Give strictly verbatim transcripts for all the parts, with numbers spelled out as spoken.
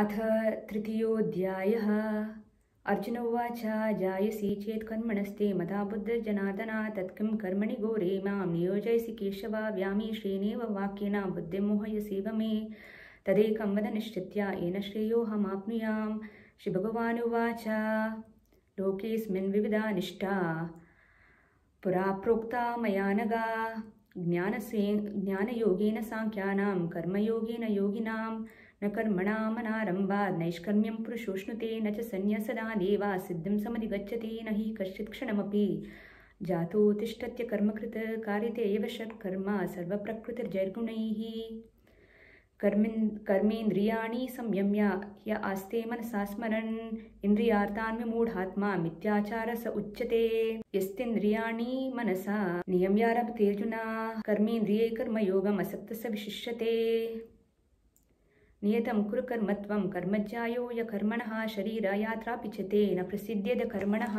अथ तृतीयोऽध्यायः। अर्जुन उवाच जायसी चेत् कर्मणस्ते मदा बुद्धिर्जनार्दन तत्किं कर्मणि घोरे मां नियोजयसि केशव व्यामि श्रेणेव वाक्येन बुद्धिं मोहयसीव मे तदेकं वद निश्चित्य येन श्रेयोऽहमाप्नुयाम्। श्रीभगवानुवाच लोकेऽस्मिन् विविधा निष्ठा पुरा प्रोक्ता मया नघा ज्ञानसे ज्ञानयोगेन सांख्यानां कर्मयोगेन योगिनां न कर्मणामनारम्भाद् नैष्कर्म्यं पुरुषोऽश्नुते न च संन्यासदानेव सिद्धिं समधिगच्छति न हि कश्चित् क्षणमपि। जातो तिष्ठत्य कर्मकृत कार्यते एव षट्कर्म सर्वप्रकृतिर्जैर्गुणैः। कर्मिन् कर्मेन्द्रियाणि संयम्य ह्य आस्ते मनसा स्मरन् इन्द्रियार्थान् विमूढात्मा मिथ्याचार स उच्यते। यस्तेन्द्रियाणि मनसा नियम्य रभतेऽर्जुन कर्मेन्द्रिये कर्मयोगम् असक्तः स विशिष्यते। नियतं कुरु कर्मत्वं कर्मज्यायो य कर्मणः शरीरयात्रापि च ते न प्रसिद्ध्येद कर्मणः।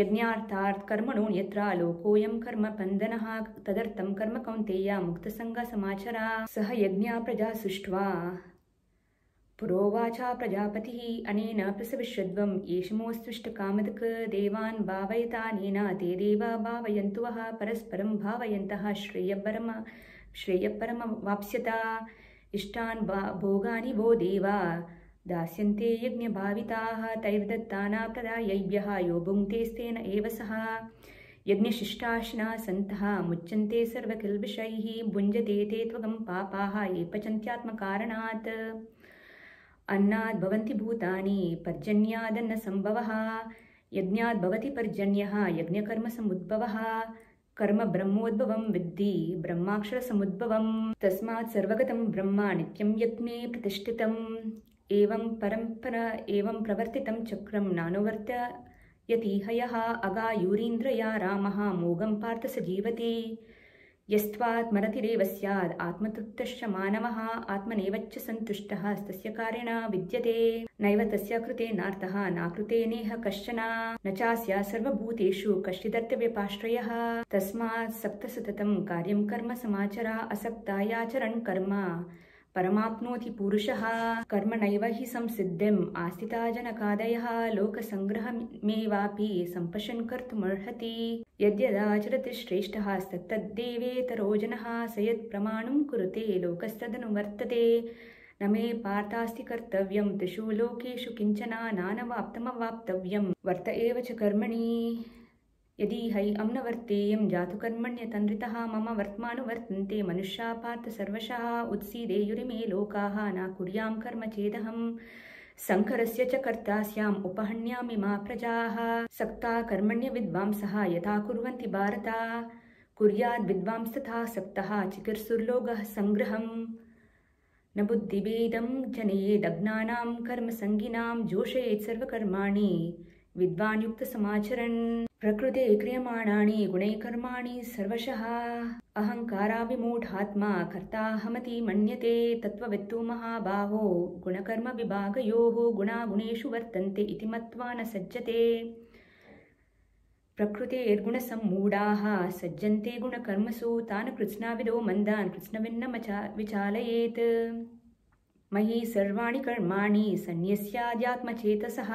यज्ञार्थात् कर्मणो यत्र लोकोऽयं कर्म बन्धनः तदर्थं कर्म कौन्तेय मुक्तसङ्गः समाचर। सः यज्ञः प्रजा सृष्ट्वा पुरोवाच प्रजापतिः अनेन प्रसविष्यद्वं येषमोऽस्विष्टकामदक् देवान् भावयतानेन ते देवा भावयन्तु वः परस्परं भावयन्तः श्रेयपरम श्रेयपरम वाप्स्यता। इष्टान् भोगानि वो देवा दास्यन्ते यज्ञभाविताः तैर्दत्ताना प्रदायैभ्यः यो भुङ्क्तेस्तेन एव सः। यज्ञशिष्टाशिनः सन्तः मुच्यन्ते सर्वकिल्बिषैः भुञ्जते ते त्वगं पापाः ये पचन्त्यात्मकारणात्। अन्नाद् भवन्ति भूतानि पर्जन्यादन्नसम्भवः यज्ञाद् भवति पर्जन्यः यज्ञकर्मसमुद्भवः। कर्म ब्रह्मोद्भवं विद्धि ब्रह्माक्षरसमुद्भवं तस्मात् सर्वगतं ब्रह्म नित्यं यत्ने प्रतिष्ठितम्। एवं परम्परा एवं प्रवर्तितं चक्रं नानुवर्त्य यतिहयः अगायुरीन्द्रया रामः मोघं पार्थ स जीवति। यस्त्वात् मरतिरेव स्याद् आत्मतृप्तश्च मानवः आत्मनेव च सन्तुष्टः तस्य कार्येण विद्यते। नैव तस्य कृते नार्थः नाकृते नेह कश्चन न चास्य सर्वभूतेषु कश्चिदर्थव्यपाश्रयः। तस्मात् सक्त सततं कार्यं कर्म समाचर असक्तायाचरन् कर्म परमाप्नोति पुरुषः। कर्म नैव हि संसिद्धिम् आस्थिता जनकादयः लोकसङ्ग्रहमेवापि सम्पशन् कर्तुमर्हति। यद्यदाचरति श्रेष्ठः तत्तद्देवेतरो जनः स यत्प्रमाणं कुरुते लोकस्तदनुवर्तते। न मे पार्थास्ति कर्तव्यं त्रिषु लोकेषु किञ्चन नानवाप्तमवाप्तव्यं वर्त एव च कर्मणि। यदि है अम्नवर्तेयं जातु कर्मण्यतन्त्रितः मम वर्त्मानुवर्तन्ते मनुष्याः पार्थ सर्वशः। उत्सीदेयुरिमे लोकाः न कुर्यां कर्म चेदहं संकरस्य च कर्ता स्याम् उपहण्यामि मा प्रजाः। सक्ता कर्मण्य विद्वांसः यथा कुर्वन्ति भारत कुर्याद् विद्वांस्तथा सक्तः चिकित्सुर्लोकः सङ्ग्रहम्। न बुद्धिभेदं जनयेदज्ञानां कर्मसङ्गिनां जोषयेत् सर्वकर्माणि विद्वान् युक्तसमाचरन्। प्रकृते क्रियमाणानि गुणैकर्माणि सर्वशः अहङ्काराविमूढात्मा कर्ताहमति मन्यते। तत्त्ववित्तु महाबाहो गुणकर्मविभागयोः गुणागुणेषु वर्तन्ते इति मत्वा न सज्जते। प्रकृतेर्गुणसम्मूढाः सज्जन्ते गुणकर्मसु तान् कृत्स्नाविदो मन्दान् कृत्स्नविन्नमचा विचालयेत्। मयि सर्वाणि कर्माणि सन्न्यस्याद्यात्मचेतसः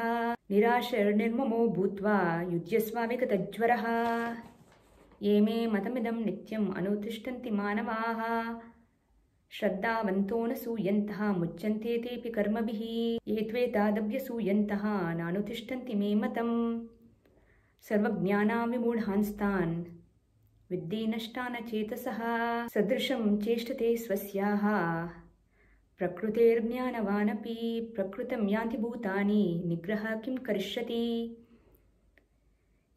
निराशैर्निर्ममो भूत्वा युज्यस्वाविगतज्वरः। ये मे मतमिदं नित्यम् अनुतिष्ठन्ति मानवाः श्रद्धावन्तो न सूयन्तः मुच्यन्ते तेऽपि कर्मभिः। ये त्वेतादव्यसूयन्तः नानुतिष्ठन्ति मे मतं सर्वज्ञानां विमूढांस्तान् विद्धि नष्टान् चेतसः। सदृशं चेष्टते स्वस्याः प्रकृतेर्ज्ञानवानपि प्रकृतं यान्ति भूतानि निग्रहः किं करिष्यति।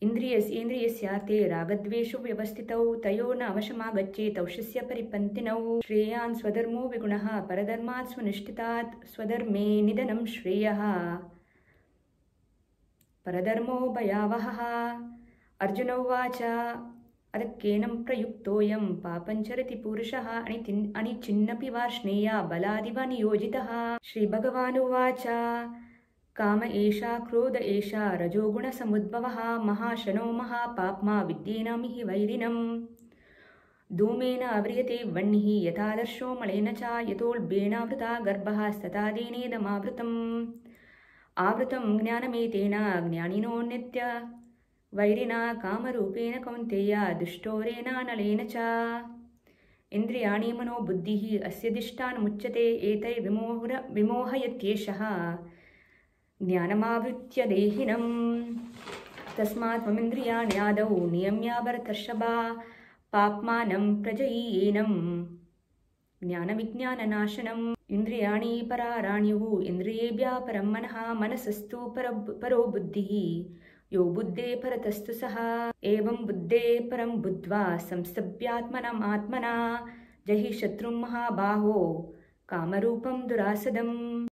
इन्द्रियस्येन्द्रियस्यार्थे रागद्वेषु व्यवस्थितौ तयो न अवशमागच्छेत् तौषस्य परिपन्थिनौ। श्रेयान् स्वधर्मो विगुणः परधर्मात् स्वनिष्ठितात् स्वधर्मे निधनं श्रेयः परधर्मो भयावहः। अर्जुन उवाच अदक्केनं प्रयुक्तोऽयं पापं चरति पुरुषः अनिच्छिन्नपि वार्ष्णेया बलादिव नियोजितः। श्रीभगवानुवाच काम एषा क्रोध एषा रजोगुणसमुद्भवः महाशनो महापाप्मा विद्येनामिहि वैरिणम्। धूमेन आवृयते वह्निः यथादर्शो मलेन च यतोऽल्पेनावृता गर्भः तथा दीनेदमावृतम् आवृतं ज्ञानमेतेन ज्ञानिनो नित्य वैरिणा कामरूपेण कौन्तेय दुष्टोरेण नलेन च इन्द्रियाणि मनो बुद्धिः अस्य दिष्टान् मुच्यते एतै विमोह विमोहयत्येषः ज्ञानमावृत्य देहिनम् तस्मात् त्वमिन्द्रियाणि आदौ नियम्य वर्तर्षभा पाप्मानं प्रजयेनम् ज्ञानविज्ञाननाशनम् इन्द्रियाणि पराराण्युः इन्द्रियेभ्यः परं मनः मनसस्तु परो बुद्धिः यो बुद्धे परतस्तु सः एवं बुद्धे परं बुद्ध्वा संस्तभ्यात्मनम् आत्मना जहि शत्रुं महाबाहो कामरूपं दुरासदम्।